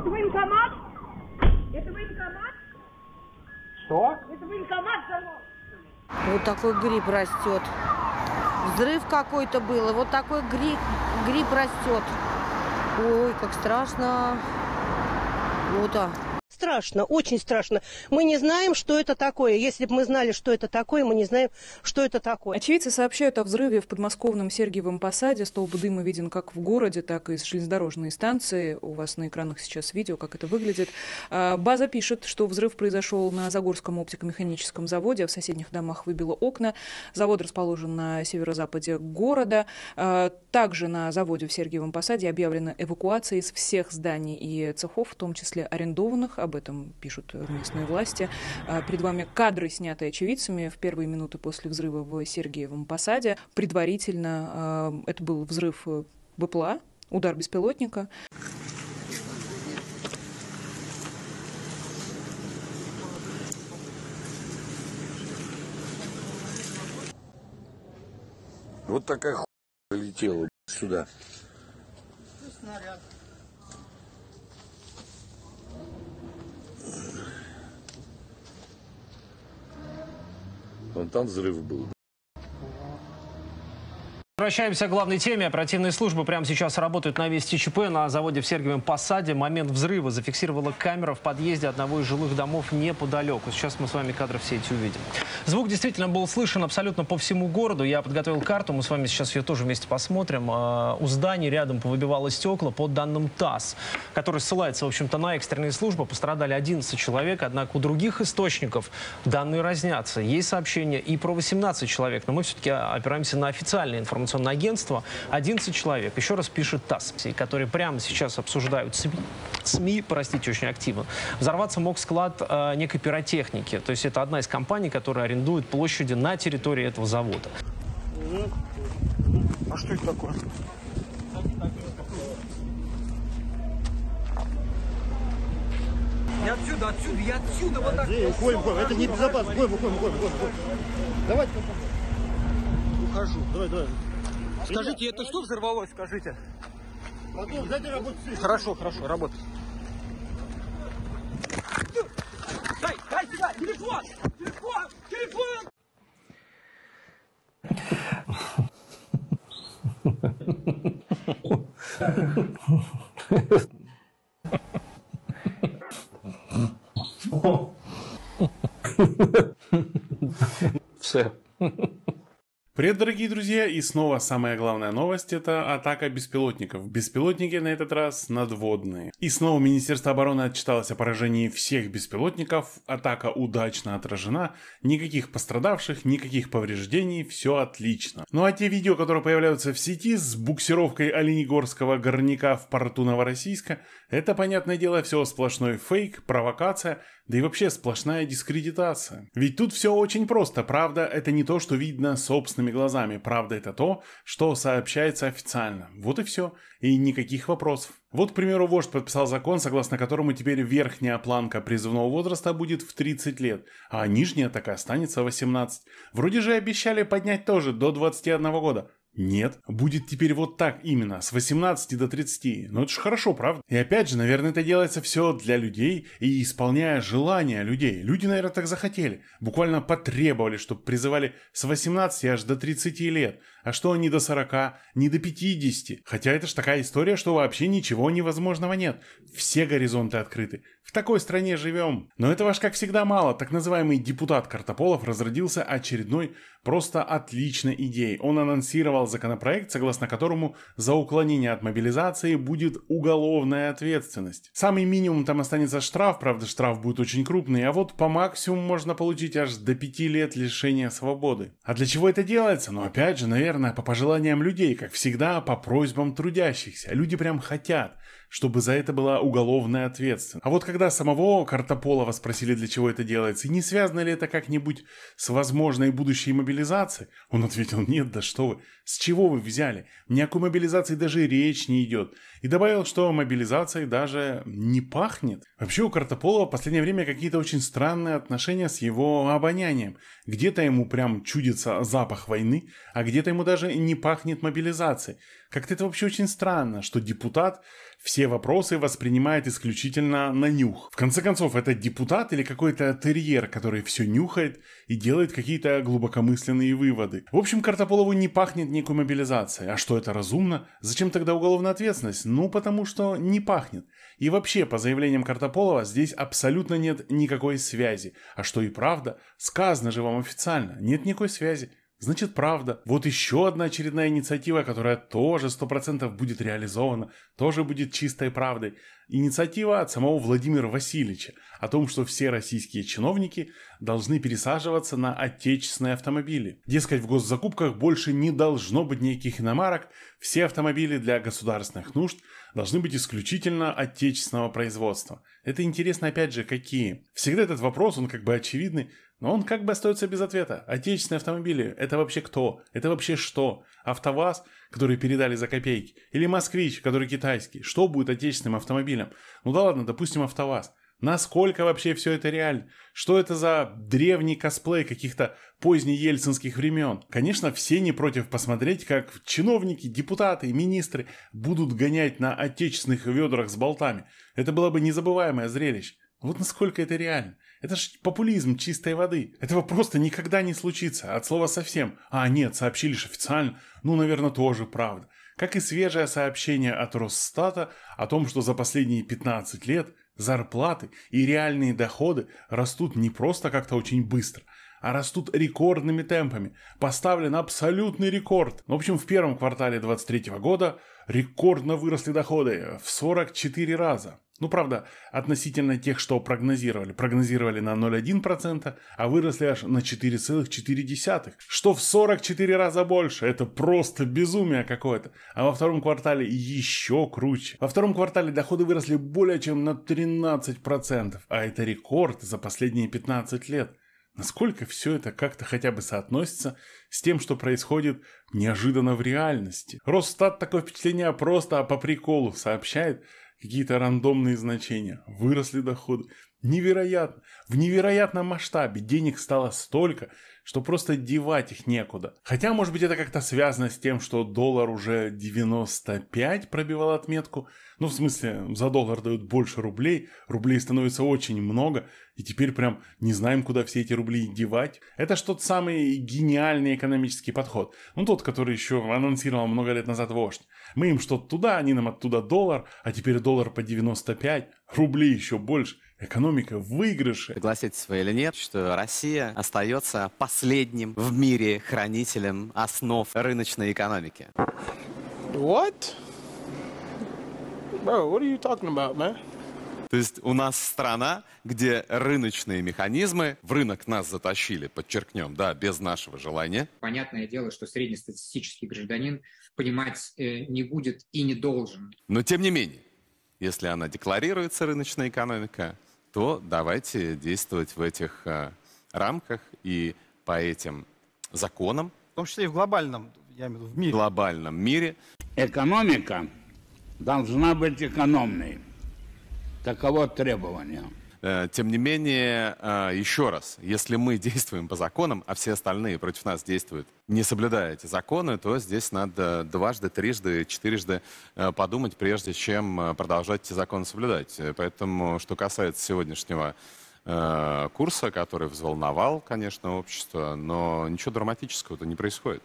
Это военкомат? Это военкомат? Что? Это военкомат занос. Вот такой гриб растет. Взрыв какой-то был, вот такой гриб растет. Ой, как страшно. Вот так. Страшно, очень страшно. Мы не знаем, что это такое. Если бы мы знали, что это такое, мы не знаем, что это такое. Очевидцы сообщают о взрыве в подмосковном Сергиевом Посаде. Столб дыма виден как в городе, так и с железнодорожной станции. У вас на экранах сейчас видео, как это выглядит. База пишет, что взрыв произошел на Загорском оптико-механическом заводе. А в соседних домах выбило окна. Завод расположен на северо-западе города. Также на заводе в Сергиевом Посаде объявлена эвакуация из всех зданий и цехов, в том числе арендованных. Об этом пишут местные власти. Перед вами кадры, снятые очевидцами в первые минуты после взрыва в Сергиевом Посаде. Предварительно это был взрыв БПЛА, удар беспилотника. Вот такая хуйня полетела сюда. Вон там взрыв был. Возвращаемся к главной теме. Оперативные службы прямо сейчас работают на месте ЧП на заводе в Сергиевом Посаде. Момент взрыва зафиксировала камера в подъезде одного из жилых домов неподалеку. Сейчас мы с вами кадры все эти увидим. Звук действительно был слышен абсолютно по всему городу. Я подготовил карту, мы с вами сейчас ее тоже вместе посмотрим. У зданий рядом повыбивало стекла. По данным ТАСС, который ссылается, в общем-то, на экстренные службы, пострадали 11 человек. Однако у других источников данные разнятся. Есть сообщения и про 18 человек, но мы все-таки опираемся на официальные информации. Агентство 11 человек, еще раз пишет ТАСС, которые прямо сейчас обсуждают СМИ, простите, очень активно. Взорваться мог склад некой пиротехники, то есть это одна из компаний, которая арендует площади на территории этого завода. А что это такое? Я отсюда, я отсюда, вот так. Это небезопасно. Уходим. Давайте ухожу. Давай. Скажите, это что взорвалось, скажите? Потом, дайте работать. Хорошо, работай. Дай сюда, телефон! Все. Привет, дорогие друзья, и снова самая главная новость – это атака беспилотников. Беспилотники на этот раз надводные. И снова Министерство обороны отчиталось о поражении всех беспилотников. Атака удачно отражена, никаких пострадавших, никаких повреждений, все отлично. Ну а те видео, которые появляются в сети с буксировкой Оленегорского горняка в порту Новороссийска, это, понятное дело, все сплошной фейк, провокация, да и вообще сплошная дискредитация. Ведь тут все очень просто, правда, это не то, что видно собственными глазами. Правда, это то, что сообщается официально. Вот и все. И никаких вопросов. Вот, к примеру, вождь подписал закон, согласно которому теперь верхняя планка призывного возраста будет в 30 лет, а нижняя такая останется 18. Вроде же обещали поднять тоже до 21 года. Нет, будет теперь вот так именно, с 18 до 30. Ну это же хорошо, правда? И опять же, наверное, это делается все для людей и исполняя желания людей. Люди, наверное, так захотели. Буквально потребовали, чтобы призывали с 18 аж до 30 лет. А что не до 40, не до 50? Хотя это ж такая история, что вообще ничего невозможного нет. Все горизонты открыты. В такой стране живем. Но этого ж, как всегда, мало. Так называемый депутат Картаполов разродился очередной просто отличной идеей. Он анонсировал законопроект, согласно которому за уклонение от мобилизации будет уголовная ответственность. Самый минимум там останется штраф, правда, штраф будет очень крупный, а вот по максимуму можно получить аж до 5 лет лишения свободы. А для чего это делается? Ну, опять же, наверное, по пожеланиям людей, как всегда, по просьбам трудящихся. Люди прям хотят, чтобы за это была уголовная ответственность. А вот когда самого Картополова спросили, для чего это делается, и не связано ли это как-нибудь с возможной будущей мобилизацией, он ответил: нет, да что вы, с чего вы взяли? Ни о какой мобилизации даже речь не идет. И добавил, что мобилизацией даже не пахнет. Вообще у Картополова в последнее время какие-то очень странные отношения с его обонянием. Где-то ему прям чудится запах войны, а где-то ему даже не пахнет мобилизацией. Как-то это вообще очень странно, что депутат все вопросы воспринимает исключительно на нюх. В конце концов, это депутат или какой-то терьер, который все нюхает и делает какие-то глубокомысленные выводы. В общем, Картаполову не пахнет никакой мобилизацией. А что, это разумно? Зачем тогда уголовная ответственность? Ну, потому что не пахнет. И вообще, по заявлениям Картаполова, здесь абсолютно нет никакой связи. А что и правда, сказано же вам официально, нет никакой связи. Значит, правда. Вот еще одна очередная инициатива, которая тоже 100% будет реализована, тоже будет чистой правдой. Инициатива от самого Владимира Васильевича о том, что все российские чиновники должны пересаживаться на отечественные автомобили. Дескать, в госзакупках больше не должно быть никаких иномарок, все автомобили для государственных нужд должны быть исключительно отечественного производства. Это интересно, опять же, какие. Всегда этот вопрос, он как бы очевидный, но он как бы остается без ответа. Отечественные автомобили — это вообще кто? Это вообще что? АвтоВАЗ, который передали за копейки? Или Москвич, который китайский? Что будет отечественным автомобилем? Ну да ладно, допустим, АвтоВАЗ. Насколько вообще все это реально? Что это за древний косплей каких-то позднеельцинских времен? Конечно, все не против посмотреть, как чиновники, депутаты, министры будут гонять на отечественных ведрах с болтами. Это было бы незабываемое зрелище. Вот насколько это реально. Это же популизм чистой воды. Этого просто никогда не случится. От слова совсем. А нет, сообщили же официально. Ну, наверное, тоже правда. Как и свежее сообщение от Росстата о том, что за последние 15 лет зарплаты и реальные доходы растут не просто как-то очень быстро, а растут рекордными темпами. Поставлен абсолютный рекорд. В общем, в первом квартале 2023 года рекордно выросли доходы в 44 раза. Ну, правда, относительно тех, что прогнозировали. Прогнозировали на 0,1%, а выросли аж на 4,4%. Что в 44 раза больше. Это просто безумие какое-то. А во втором квартале еще круче. Во втором квартале доходы выросли более чем на 13%. А это рекорд за последние 15 лет. Насколько все это как-то хотя бы соотносится с тем, что происходит неожиданно в реальности? Росстат такое впечатление просто по приколу сообщает какие-то рандомные значения. Выросли доходы. Невероятно. В невероятном масштабе денег стало столько, что просто девать их некуда. Хотя, может быть, это как-то связано с тем, что доллар уже 95 пробивал отметку. Ну, в смысле, за доллар дают больше рублей, рублей становится очень много, и теперь прям не знаем, куда все эти рубли девать. Это же тот самый гениальный экономический подход. Ну, тот, который еще анонсировал много лет назад вождь. Мы им что-то туда, они нам оттуда доллар, а теперь доллар по 95, рублей еще больше. Экономика в выигрыше. Согласитесь вы или нет, что Россия остается последним в мире хранителем основ рыночной экономики. What? Bro, what are you talking about, man? То есть у нас страна, где рыночные механизмы, в рынок нас затащили, подчеркнем, да, без нашего желания. Понятное дело, что среднестатистический гражданин понимать не будет и не должен. Но тем не менее, если она декларируется, рыночная экономика, то давайте действовать в этих рамках и по этим законам. В том числе и в глобальном, я имею в виду, в мире. В глобальном мире. Экономика должна быть экономной. Таково требование. Тем не менее, еще раз, если мы действуем по законам, а все остальные против нас действуют, не соблюдая эти законы, то здесь надо дважды, трижды, четырежды подумать, прежде чем продолжать эти законы соблюдать. Поэтому, что касается сегодняшнего курса, который взволновал, конечно, общество, но ничего драматического-то не происходит.